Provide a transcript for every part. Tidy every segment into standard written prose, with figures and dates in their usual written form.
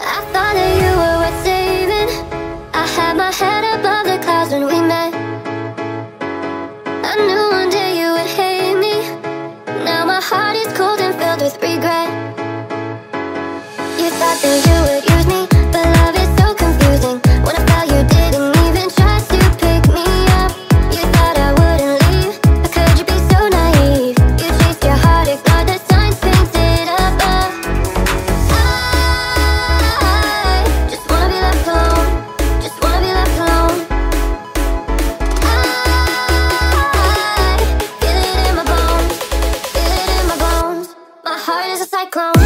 I thought that you were worth saving. I had my head above the clouds when we met. I knew one day you would hate me. Now my heart is cold and filled with regret. You thought that you would use me, but love is so confusing. When I felt you didn't even try to pick me up. You thought I wouldn't leave, but could you be so naive? You chased your heart, ignored the signs painted above. I just wanna be left alone. Just wanna be left alone. I feel it in my bones. Feel it in my bones. My heart is a cyclone.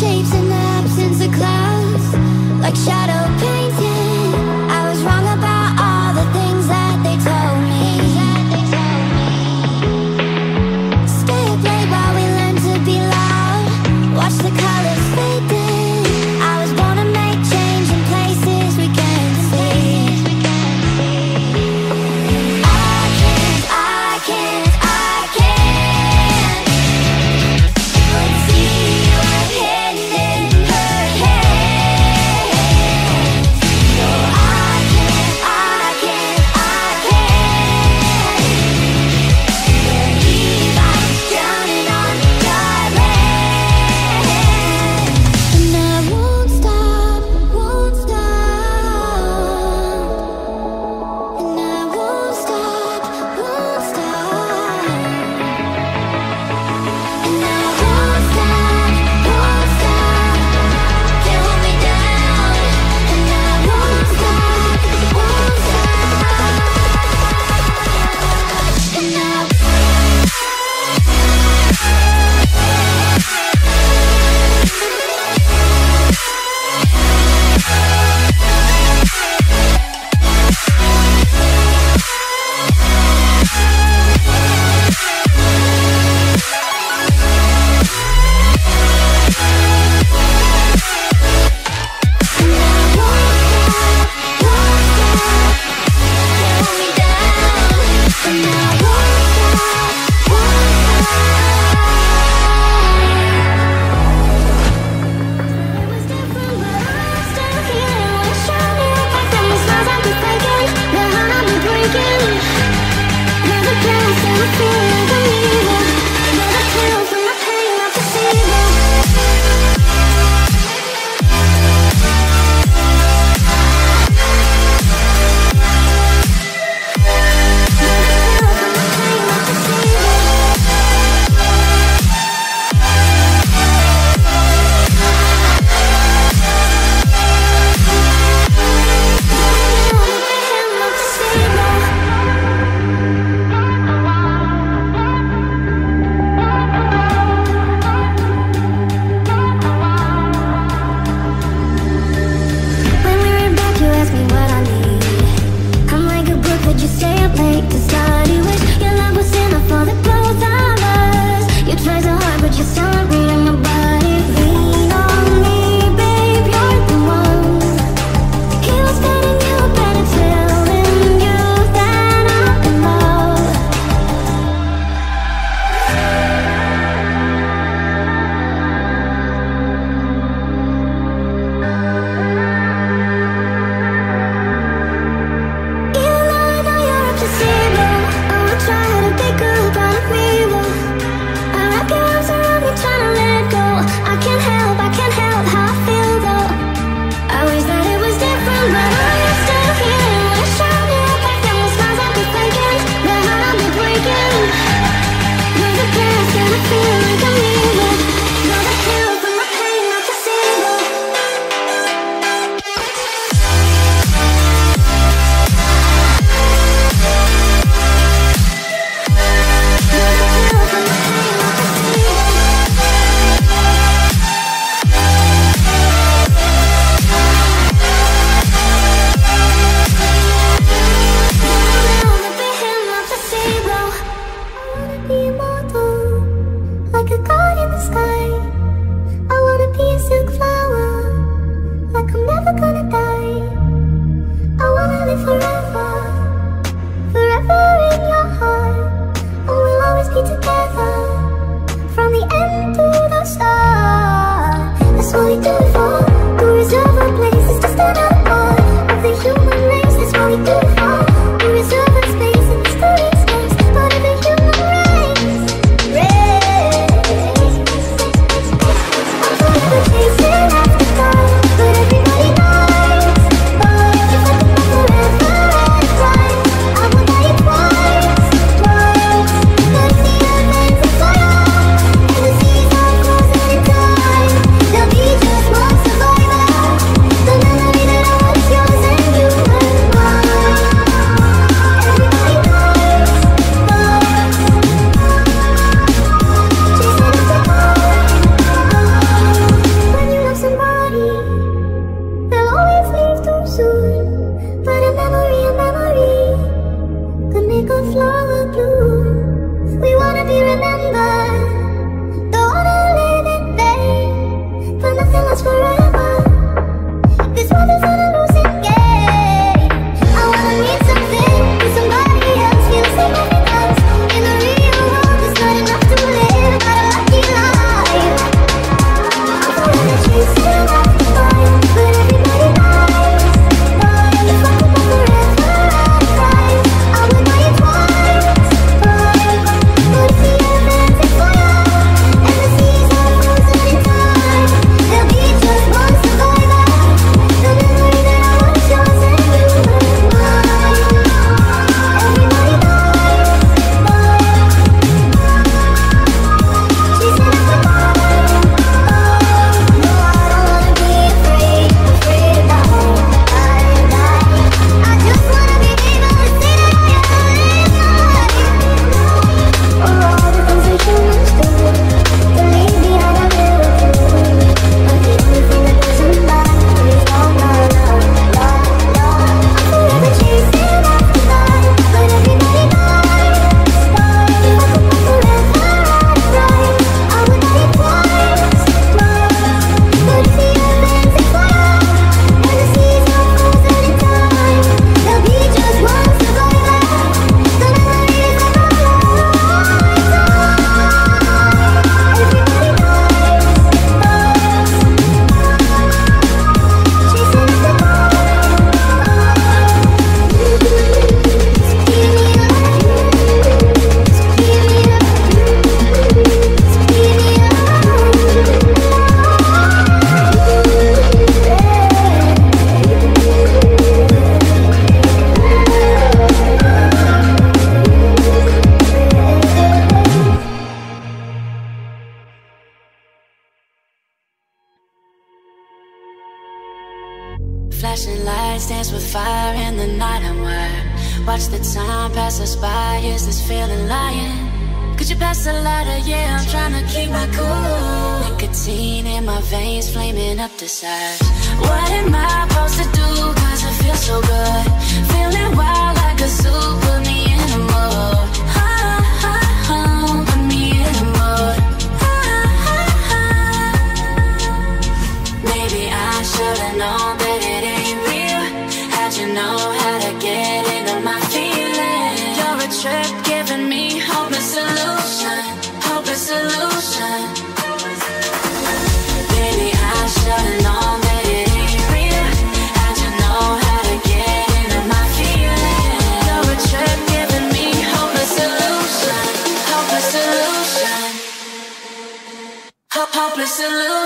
Shapes in the absence of clouds, like shadow painting. I was wrong about all the things that they told me. Stay up late while we learn to be loud. Watch the colors fade in. I was born to make change in places we can't see. I can't. Flashing lights dance with fire in the night. I'm wired. Watch the time pass us by. Is this feeling lying? Could you pass the lighter? Yeah, I'm trying to keep my cool. Nicotine in my veins, flaming up the sides. What am I supposed to do? Cause it feels so good. Feeling wild like a zoo. Put me in a mood. Put me in a mood. Maybe I should've known that it ain't real. How'd you know how to get into my feelings? You're a trip giving me hopeless solution. Hopeless solution. Maybe I should've known that it ain't real. How'd you know how to get into my feelings? You're a trip giving me hopeless solution. Hopeless solution. Hopeless solution.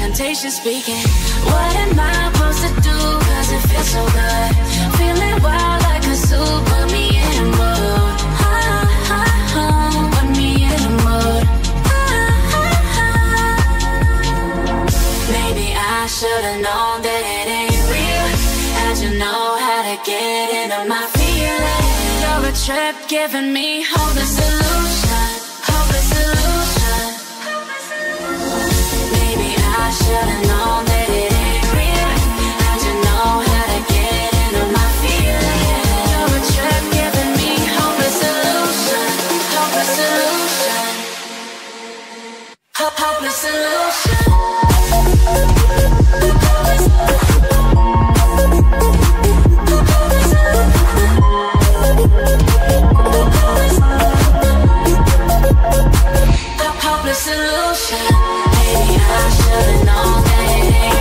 Temptation speaking. What am I supposed to do? Cause it feels so good. Feeling wild like a zoo. Put me in a mood. Put me in a mood. Maybe I should've known that it ain't real. How'd you know how to get into my feelings? You're a trip giving me hopeless illusion. Hopeless illusion. I should've known that it ain't real. How'd you know how to get into my feelings? You're a trip giving me hopeless solution. Hopeless solution. Hopeless solution. Hopeless solution. Maybe I should've known that it ain't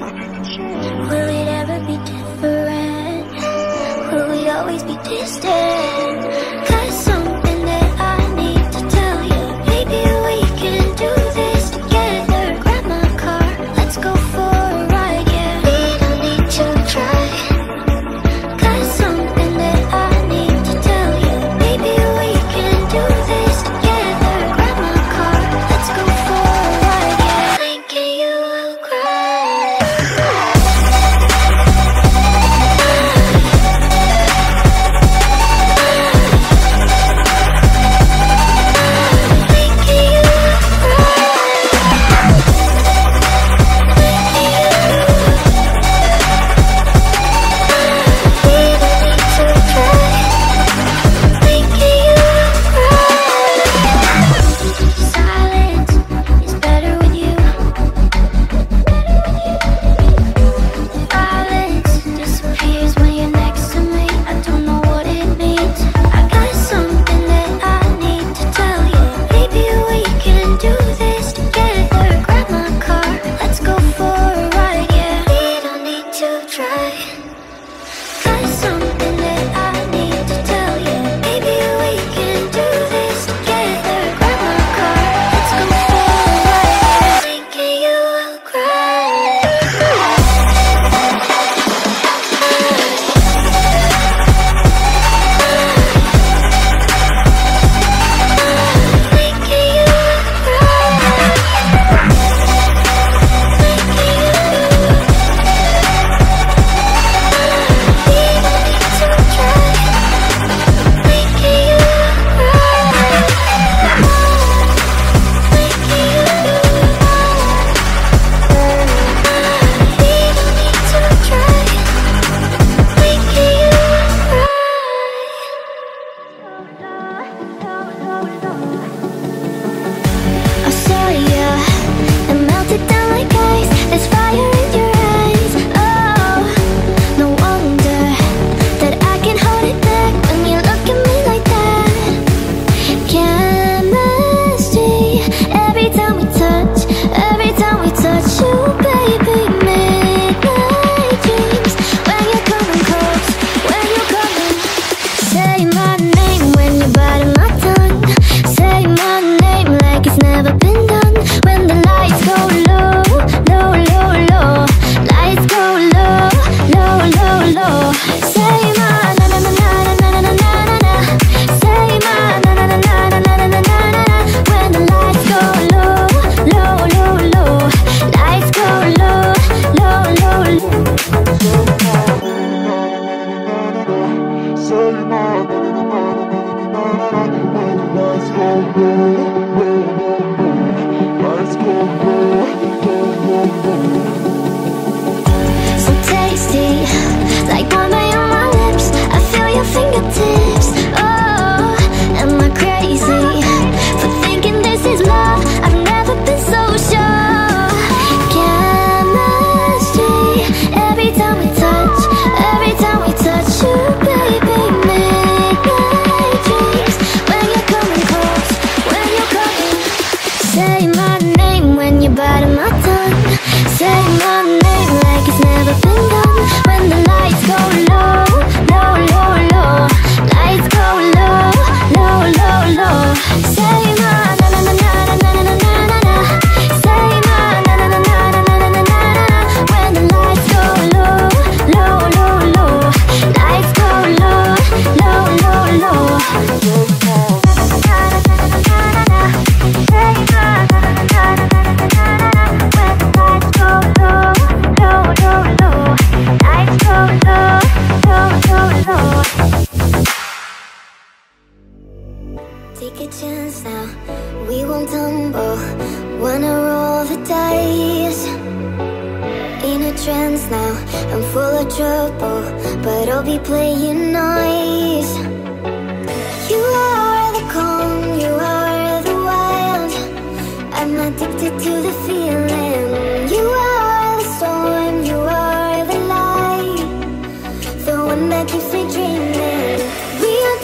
Will it ever be different? Will we always be distant? 'Cause something that I need to tell you. Maybe we can do this together. Grab my car, let's go for a ride, yeah. We don't need to try. 'Cause something that I need to tell you. Maybe we can do this together. Grab my car, let's go for a ride, yeah. Thinking you will cry. So connected, we are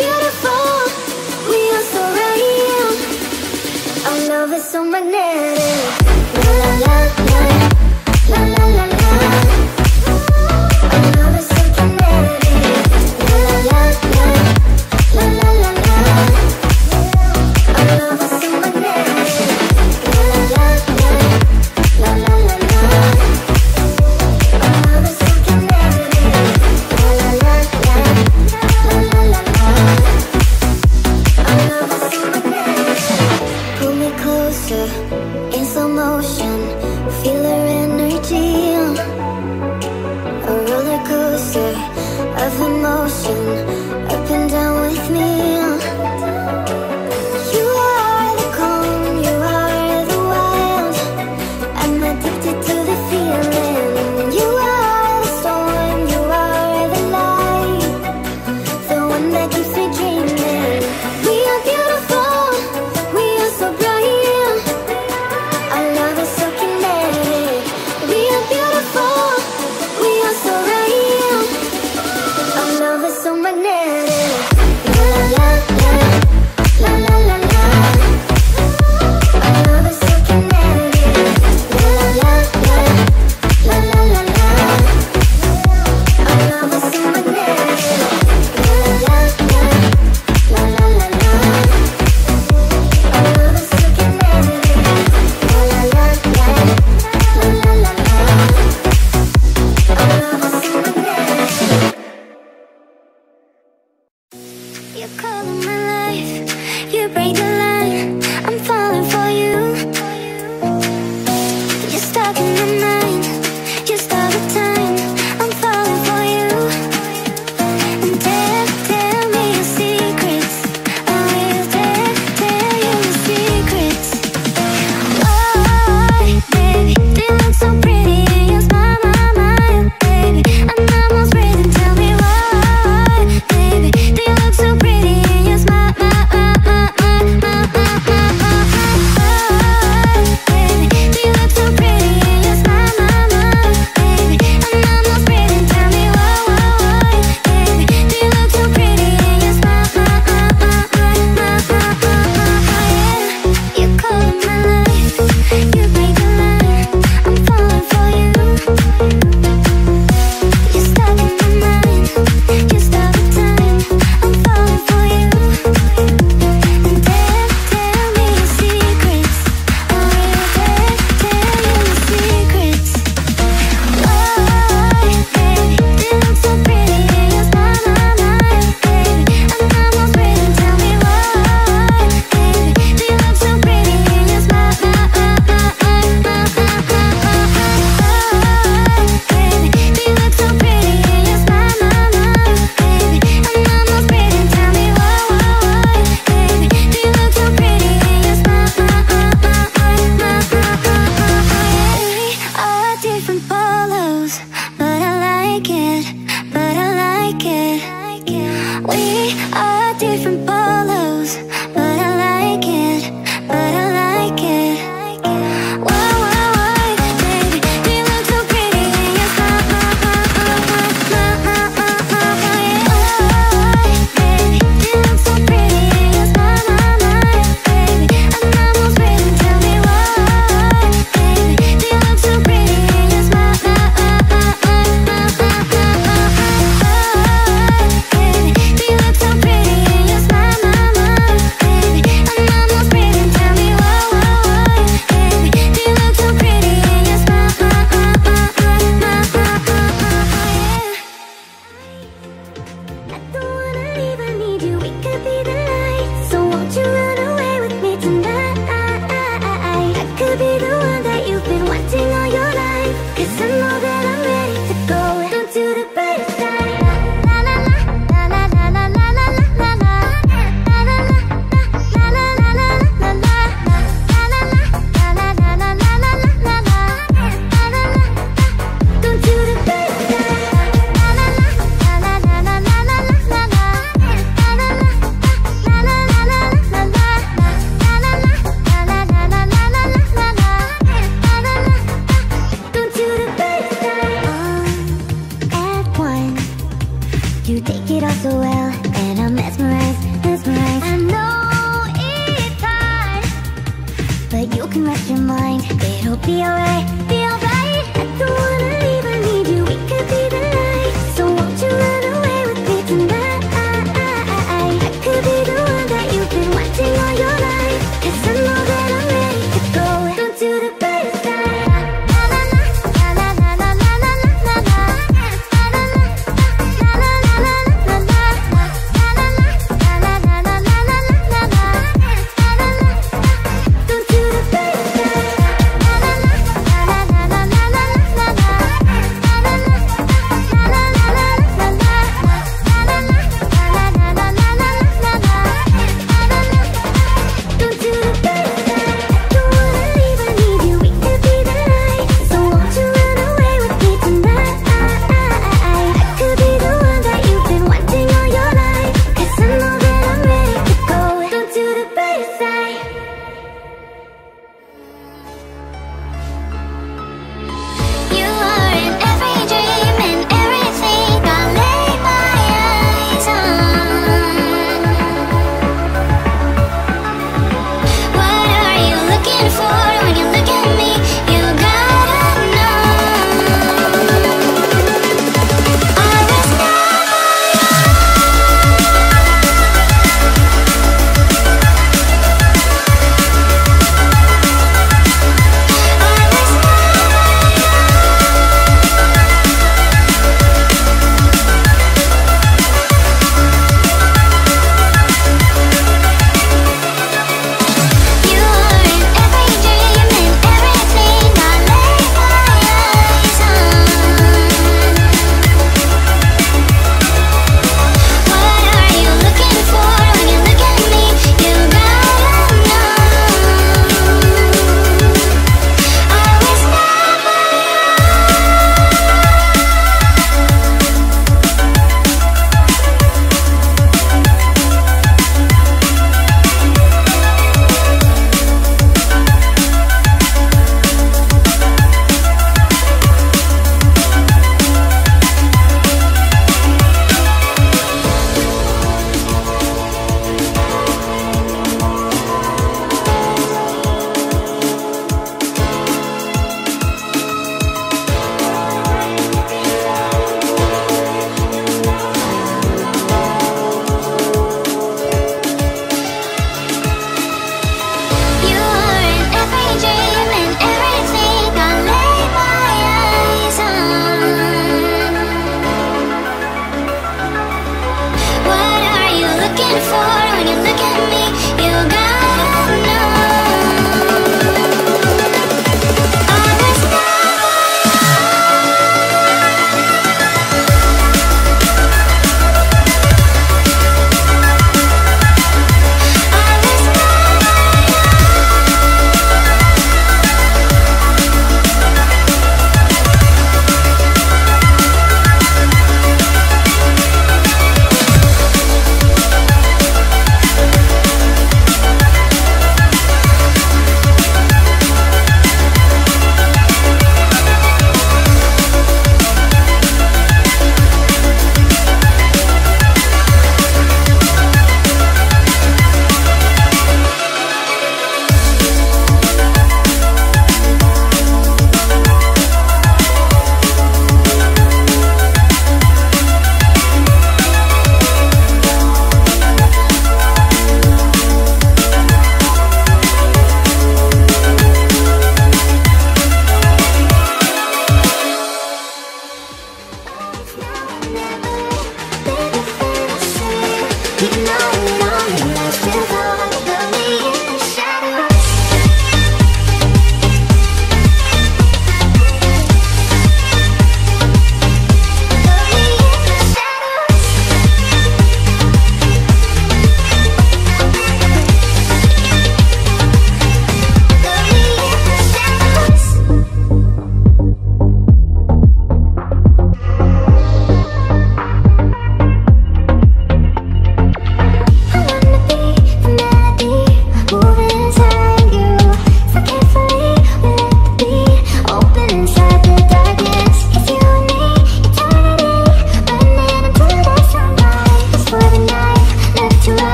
beautiful, we are so right. so magnetic. La la la la, la la la la. Our love is so kinetic. La la la la, la la la la. Our love is so magnetic. La la la la, la la la la. Our love is so kinetic. La la la la, la la la la. Our love is so magnetic. Pull me closer.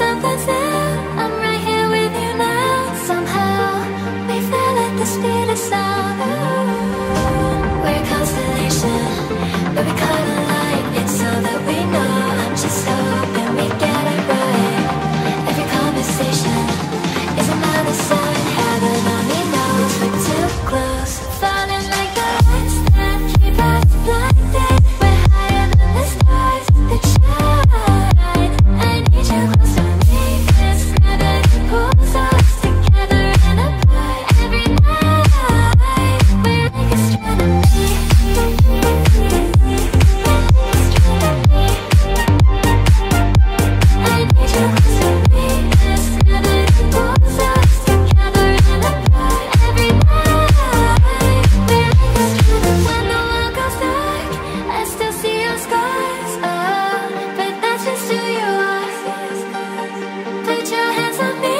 something's new. I'm right here with you now. Somehow we feel like the speed is sound. We're a constellation, but we caught a light. It's so that we know. I'm just hoping we get it right. Every conversation is another sign. Heaven only knows we're too close. Falling like the lights that keep us blinded. We're higher than the stars that shine. Put your hands on me.